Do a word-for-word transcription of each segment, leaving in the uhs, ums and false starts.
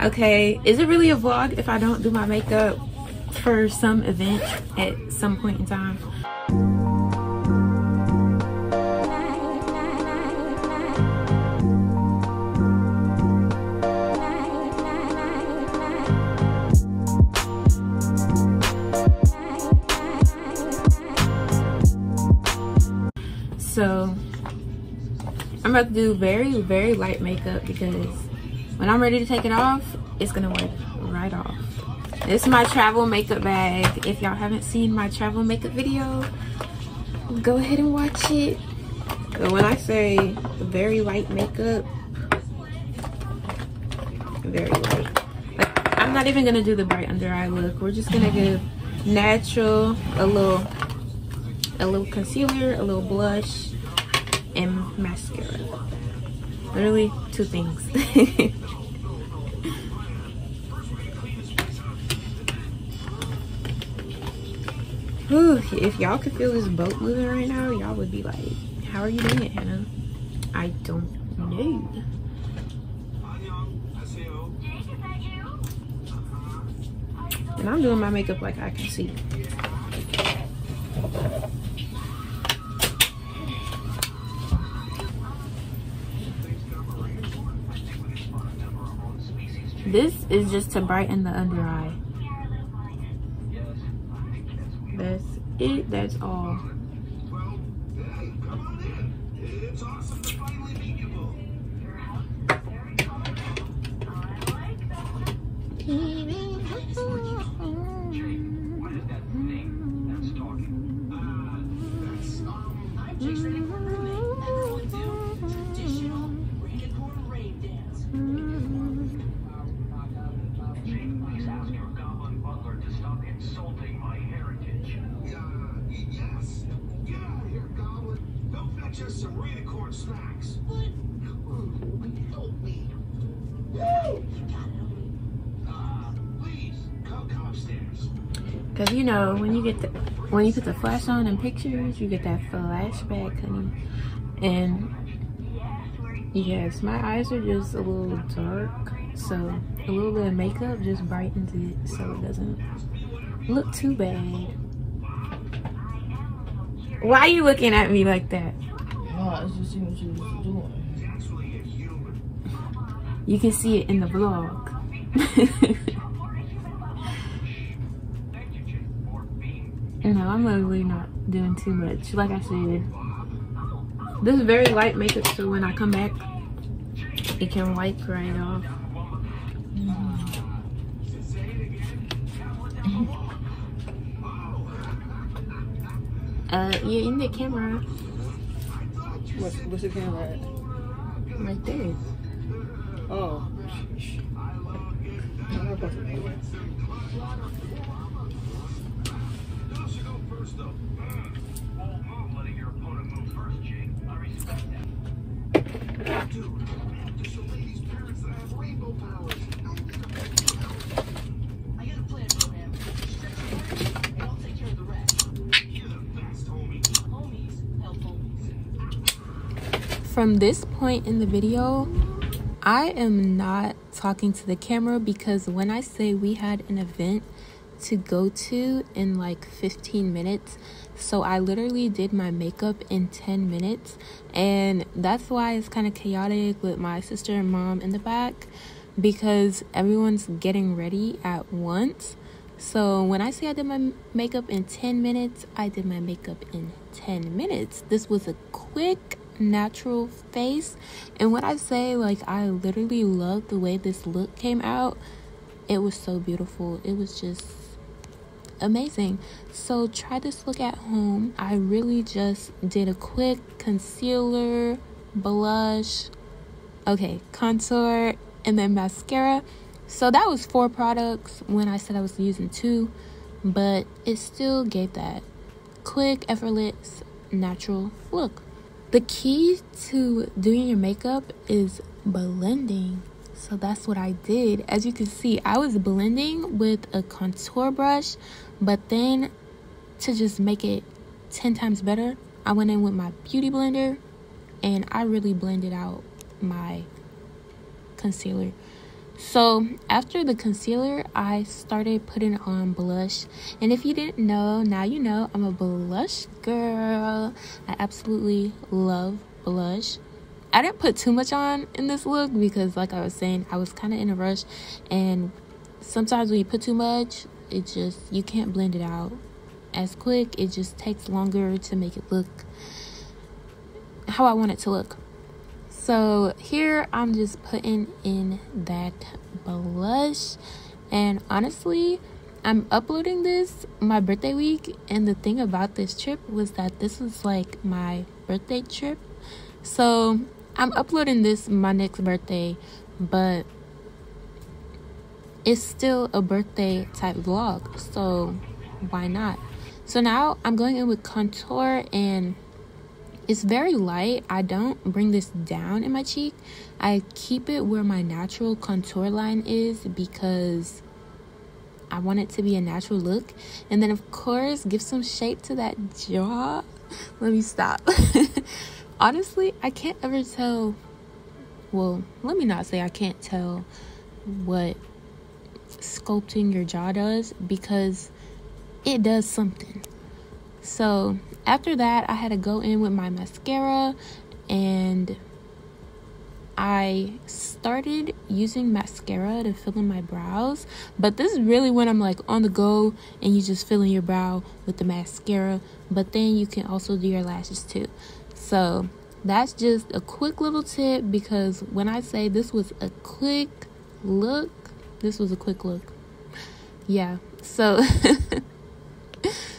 Okay, is it really a vlog if I don't do my makeup for some event at some point in time? So I'm about to do very, very light makeup because when I'm ready to take it off, it's gonna work right off. This is my travel makeup bag. If y'all haven't seen my travel makeup video, go ahead and watch it. But when I say very light makeup, very light. Like, I'm not even gonna do the bright under eye look. We're just gonna give natural, a little, a little concealer, a little blush, and mascara. Literally two things. Whew, if y'all could feel this boat moving right now, y'all would be like, how are you doing it, Hannah? I don't know. And I'm doing my makeup like I can see. This is just to brighten the under eye. That's it, that's all. Just some rainicorn snacks. What? Please come upstairs. Cause you know when you get the when you put the flash on in pictures, you get that flashback, honey. And yes, my eyes are just a little dark, so a little bit of makeup just brightens it, so it doesn't look too bad. Why are you looking at me like that? I just see what you was doing. You can see it in the vlog. No, I'm literally not doing too much. Like I said, this is very light makeup, so when I come back, it can wipe right off. Mm-hmm. Uh, you're in the camera. What's, what's the camera at? Right there. Oh. From this point in the video, I am not talking to the camera because when I say we had an event to go to in like fifteen minutes, so I literally did my makeup in ten minutes, and that's why it's kind of chaotic with my sister and mom in the back because everyone's getting ready at once. So when I say I did my makeup in ten minutes, I did my makeup in ten minutes. This was a quick natural face, and when I say, like, I literally love the way this look came out, it was so beautiful. It was just amazing. So try this look at home. I really just did a quick concealer, blush, okay, contour, and then mascara. So that was four products when I said I was using two, but it still gave that quick, effortless, natural look. The key to doing your makeup is blending. So that's what I did. As you can see, I was blending with a contour brush, but then to just make it ten times better, I went in with my beauty blender and I really blended out my concealer. So after the concealer, I started putting on blush. And if you didn't know, now you know, I'm a blush girl. I absolutely love blush. I didn't put too much on in this look because, like I was saying, I was kind of in a rush. And sometimes when you put too much, it just, you can't blend it out as quick. It just takes longer to make it look how I want it to look. So here I'm just putting in that blush, and honestly, I'm uploading this my birthday week, and the thing about this trip was that this was like my birthday trip. So I'm uploading this my next birthday, but it's still a birthday type vlog, so why not? So now I'm going in with contour, and it's very light. I don't bring this down in my cheek. I keep it where my natural contour line is because I want it to be a natural look. And then, of course, give some shape to that jaw. Let me stop. Honestly, I can't ever tell. Well, let me not say I can't tell what sculpting your jaw does, because it does something. So after that, I had to go in with my mascara, and I started using mascara to fill in my brows. But this is really when I'm like on the go and you just fill in your brow with the mascara, but then you can also do your lashes too. So that's just a quick little tip, because when I say this was a quick look, this was a quick look. Yeah, so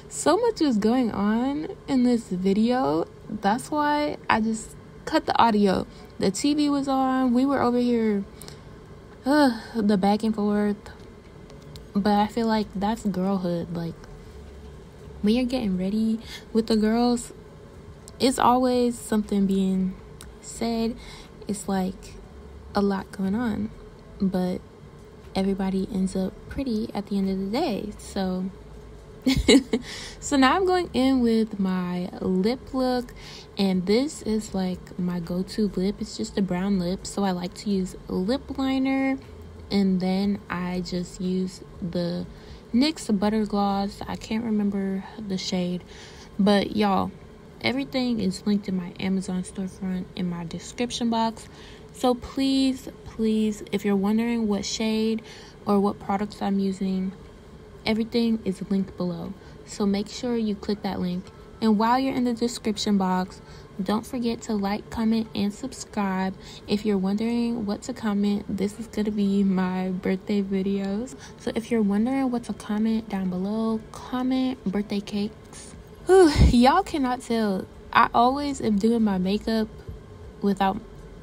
so much was going on in this video. That's why I just cut the audio. The T V was on. We were over here, ugh, the back and forth. But I feel like that's girlhood. Like, when you're getting ready with the girls, it's always something being said. It's like a lot going on, but everybody ends up pretty at the end of the day. So so now I'm going in with my lip look, and this is like my go-to lip. It's just a brown lip, so I like to use lip liner, and then I just use the NYX butter gloss. I can't remember the shade, but y'all, everything is linked in my Amazon storefront in my description box. So please, please, if you're wondering what shade or what products I'm using, everything is linked below, so make sure you click that link. And while you're in the description box, don't forget to like, comment, and subscribe. If you're wondering what to comment, this is going to be my birthday videos, so if you're wondering what to comment down below, comment birthday cakes. Y'all cannot tell, I always am doing my makeup without,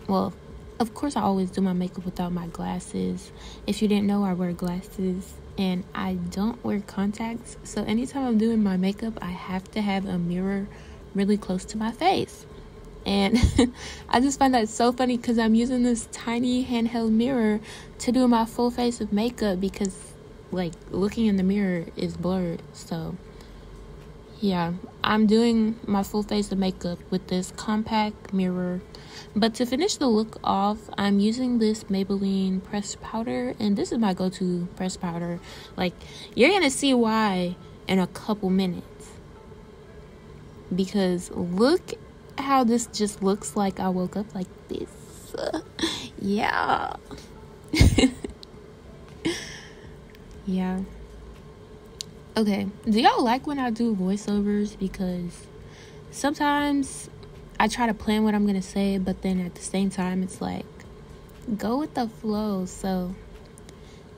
well, of course I always do my makeup without my glasses. If you didn't know, I wear glasses and I don't wear contacts, so anytime I'm doing my makeup, I have to have a mirror really close to my face. And I just find that so funny, because I'm using this tiny handheld mirror to do my full face of makeup, because like looking in the mirror is blurred. So yeah, I'm doing my full face of makeup with this compact mirror. But to finish the look off, I'm using this Maybelline pressed powder, and this is my go-to pressed powder. Like, you're gonna see why in a couple minutes, because look how this just looks like I woke up like this. Yeah. Yeah. Okay, do y'all like when I do voiceovers? Because sometimes I try to plan what I'm going to say, but then at the same time, it's like, go with the flow. So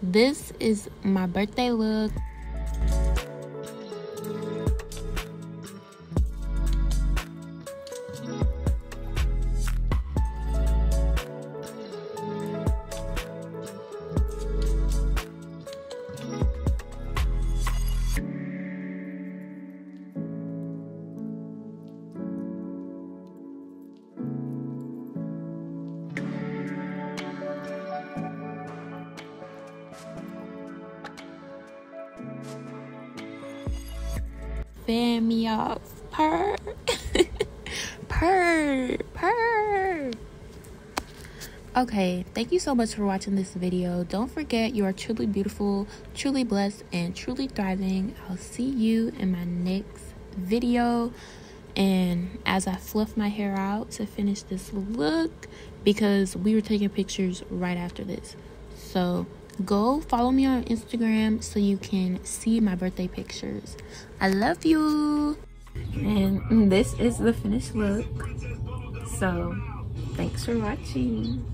this is my birthday look. Fan me off, purr, purr, purr. Okay, thank you so much for watching this video. Don't forget, you are truly beautiful, truly blessed, and truly thriving. I'll see you in my next video. And as I fluff my hair out to finish this look, because we were taking pictures right after this, so go follow me on Instagram so you can see my birthday pictures. I love you. And this is the finished look, so thanks for watching.